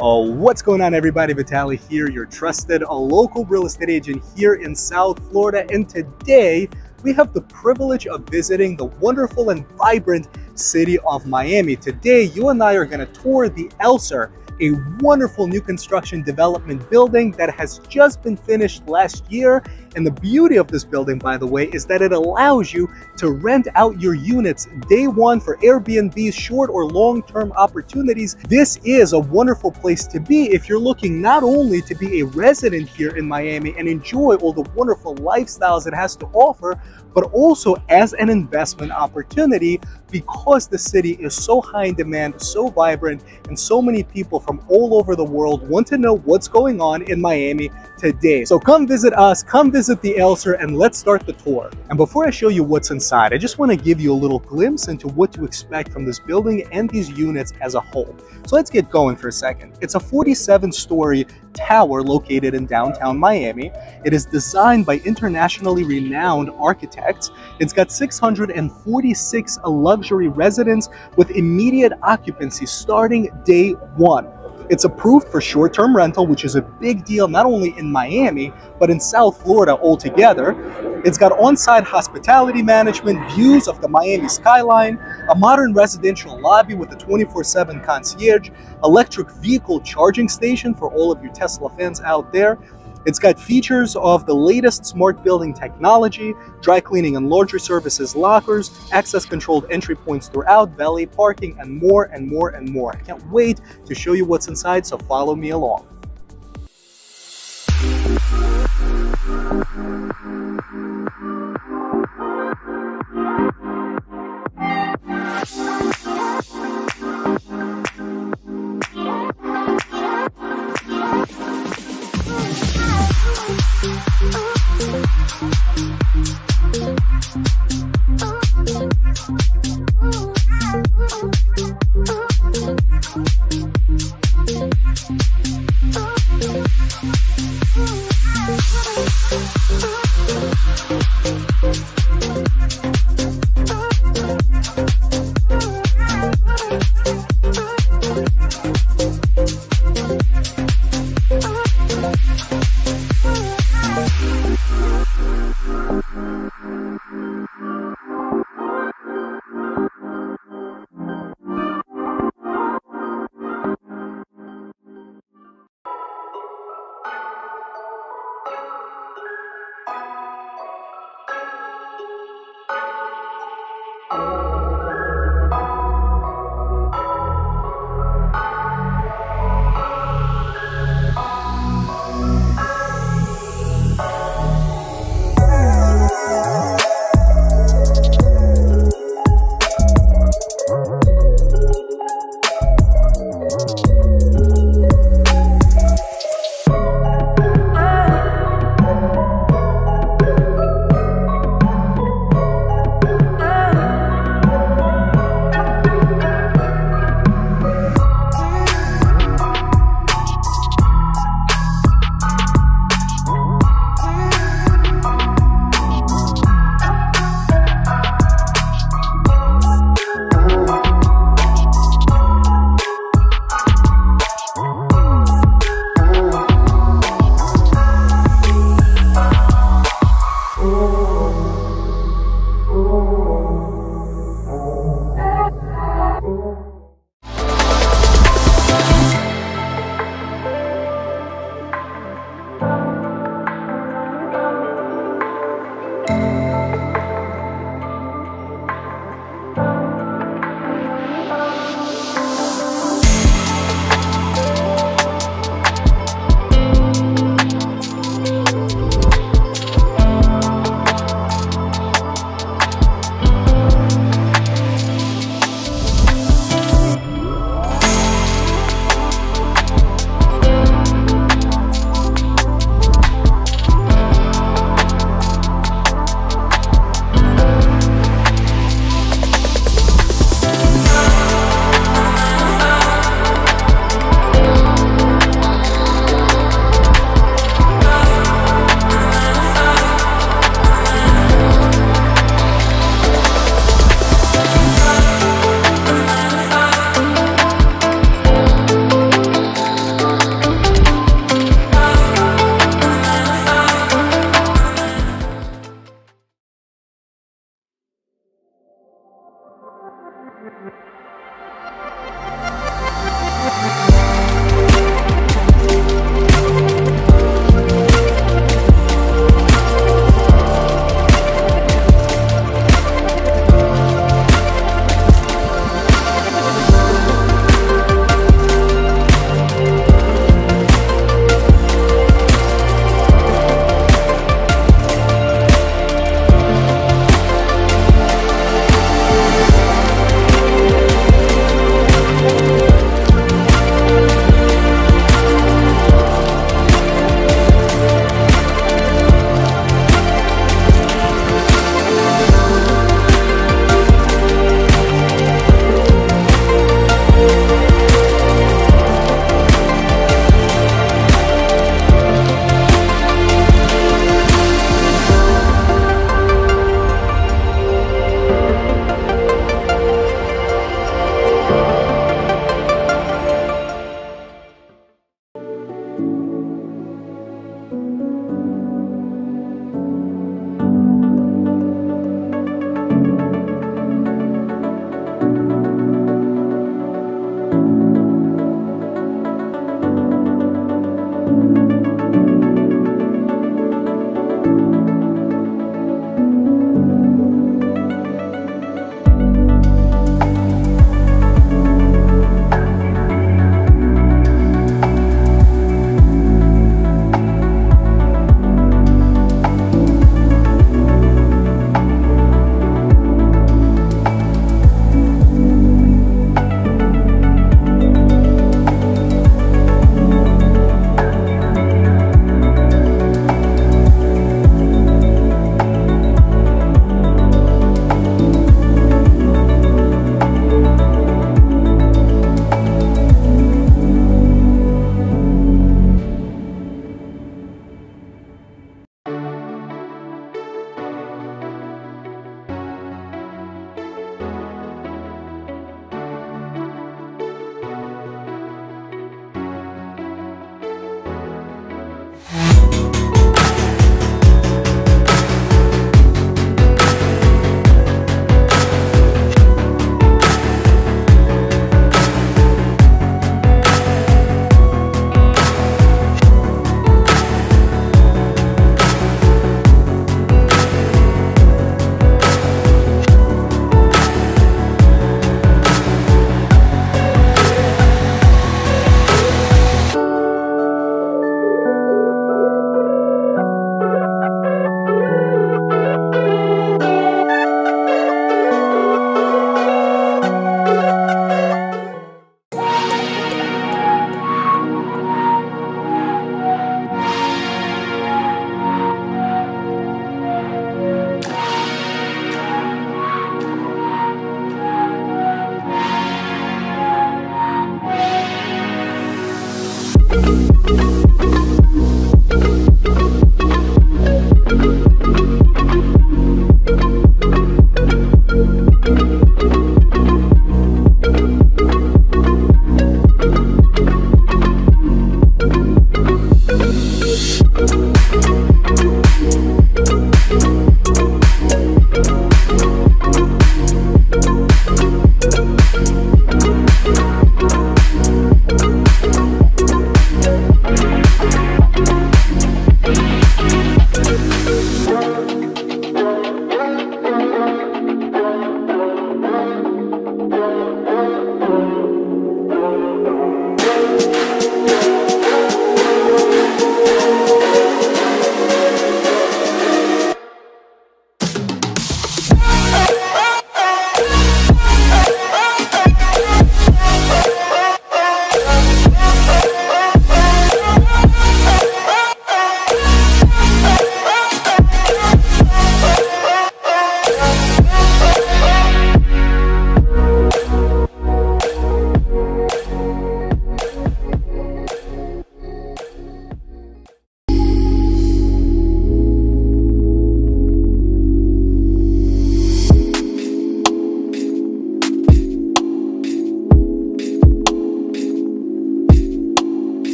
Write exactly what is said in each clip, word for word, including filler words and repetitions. Oh, what's going on, everybody? Vitaly here, your trusted a local real estate agent here in South Florida. And today we have the privilege of visiting the wonderful and vibrant city of Miami. Today, you and I are going to tour the Elser, a wonderful new construction development building that has just been finished last year. And the beauty of this building, by the way, is that it allows you to rent out your units day one for Airbnb, short or long-term opportunities. This is a wonderful place to be if you're looking not only to be a resident here in Miami and enjoy all the wonderful lifestyles it has to offer, but also as an investment opportunity, because the city is so high in demand, so vibrant, and so many people from all over the world want to know what's going on in Miami today. So come visit us, come visit the Elser, and let's start the tour. And before I show you what's inside, I just want to give you a little glimpse into what to expect from this building and these units as a whole. So let's get going for a second. It's a forty-seven story tower located in downtown Miami. It is designed by internationally renowned architects. It's got six hundred forty-six luxury residents with immediate occupancy starting day one. It's approved for short-term rental, which is a big deal, not only in Miami, but in South Florida altogether. It's got on-site hospitality management, views of the Miami skyline, a modern residential lobby with a twenty-four seven concierge, electric vehicle charging station for all of your Tesla fans out there. It's got features of the latest smart building technology, dry cleaning and laundry services, lockers, access-controlled entry points throughout, valet parking, and more and more and more. I can't wait to show you what's inside, so follow me along.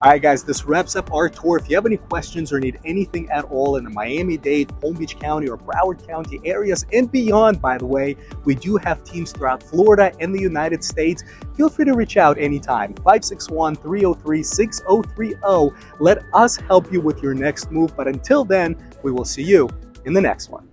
All right, guys, this wraps up our tour. If you have any questions or need anything at all in the Miami-Dade, Palm Beach County, or Broward County areas and beyond, by the way, we do have teams throughout Florida and the United States. Feel free to reach out anytime, five six one, three oh three, six oh three oh. Let us help you with your next move. But until then, we will see you in the next one.